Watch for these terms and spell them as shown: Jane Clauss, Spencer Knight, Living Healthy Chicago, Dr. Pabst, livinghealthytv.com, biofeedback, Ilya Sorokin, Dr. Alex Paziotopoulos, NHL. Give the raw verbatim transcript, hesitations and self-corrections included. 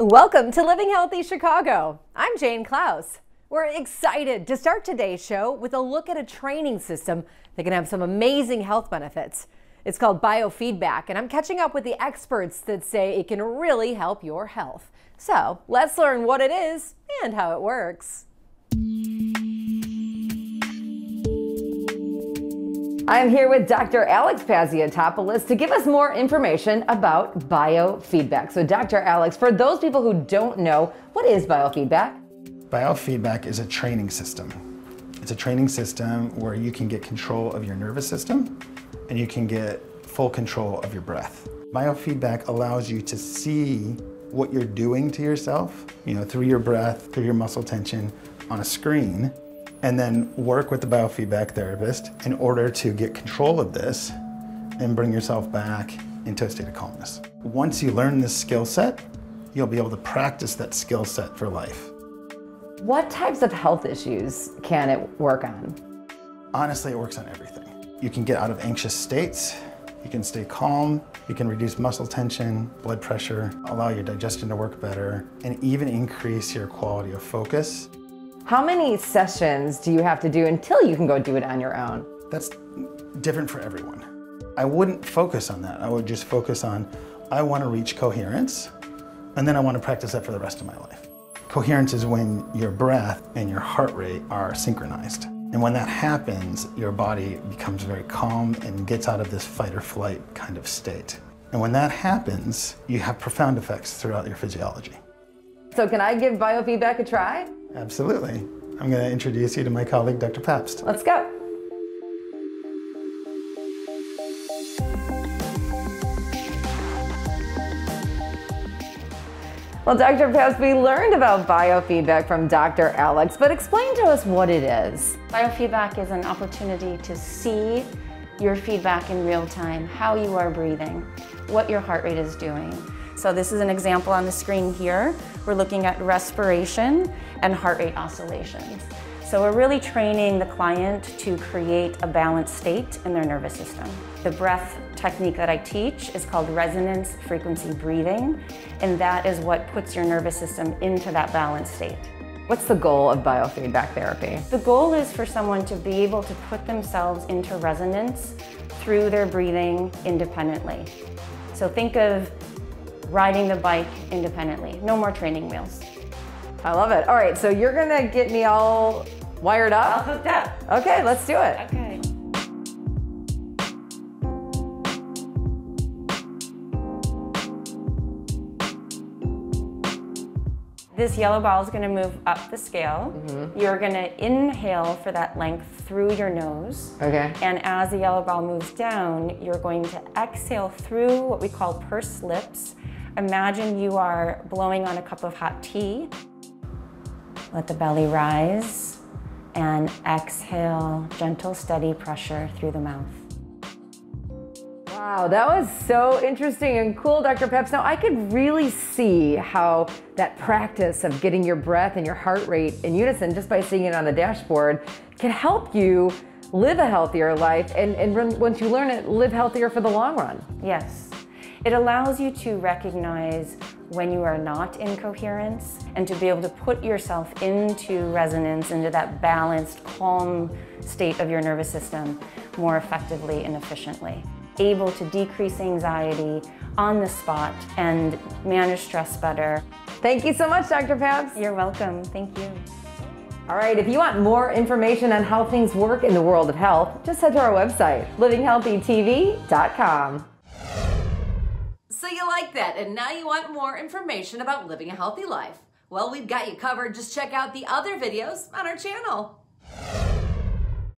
Welcome to Living Healthy Chicago. I'm Jane Clauss. We're excited to start today's show with a look at a training system that can have some amazing health benefits. It's called biofeedback, and I'm catching up with the experts that say it can really help your health. So let's learn what it is and how it works. I'm here with Doctor Alex Paziotopoulos to give us more information about biofeedback. So Doctor Alex, for those people who don't know, what is biofeedback? Biofeedback is a training system. It's a training system where you can get control of your nervous system and you can get full control of your breath. Biofeedback allows you to see what you're doing to yourself, you know, through your breath, through your muscle tension on a screen, and then work with the biofeedback therapist in order to get control of this and bring yourself back into a state of calmness. Once you learn this skill set, you'll be able to practice that skill set for life. What types of health issues can it work on? Honestly, it works on everything. You can get out of anxious states, you can stay calm, you can reduce muscle tension, blood pressure, allow your digestion to work better, and even increase your quality of focus. How many sessions do you have to do until you can go do it on your own? That's different for everyone. I wouldn't focus on that. I would just focus on, I want to reach coherence, and then I want to practice that for the rest of my life. Coherence is when your breath and your heart rate are synchronized. And when that happens, your body becomes very calm and gets out of this fight or flight kind of state. And when that happens, you have profound effects throughout your physiology. So can I give biofeedback a try? Absolutely. I'm going to introduce you to my colleague, Doctor Pabst. Let's go. Well, Doctor Pabst, we learned about biofeedback from Doctor Alex, but explain to us what it is. Biofeedback is an opportunity to see your feedback in real time, how you are breathing, what your heart rate is doing. So this is an example on the screen here. We're looking at respiration and heart rate oscillations. So we're really training the client to create a balanced state in their nervous system. The breath technique that I teach is called resonance frequency breathing, and that is what puts your nervous system into that balanced state. What's the goal of biofeedback therapy? The goal is for someone to be able to put themselves into resonance through their breathing independently. So think of riding the bike independently. No more training wheels. I love it. All right, so you're gonna get me all wired up? All hooked up. Okay, let's do it. Okay. This yellow ball is gonna move up the scale. Mm-hmm. You're gonna inhale for that length through your nose. Okay. And as the yellow ball moves down, you're going to exhale through what we call pursed lips. Imagine you are blowing on a cup of hot tea. Let the belly rise and exhale, gentle, steady pressure through the mouth. Wow, that was so interesting and cool, Doctor Pabst. Now I could really see how that practice of getting your breath and your heart rate in unison just by seeing it on the dashboard can help you live a healthier life and, and once you learn it, live healthier for the long run. Yes. It allows you to recognize when you are not in coherence and to be able to put yourself into resonance, into that balanced, calm state of your nervous system more effectively and efficiently. Able to decrease anxiety on the spot and manage stress better. Thank you so much, Doctor Pabst. You're welcome. Thank you. All right, if you want more information on how things work in the world of health, just head to our website, living healthy t v dot com. So you like that, and now you want more information about living a healthy life. Well, we've got you covered. Just check out the other videos on our channel.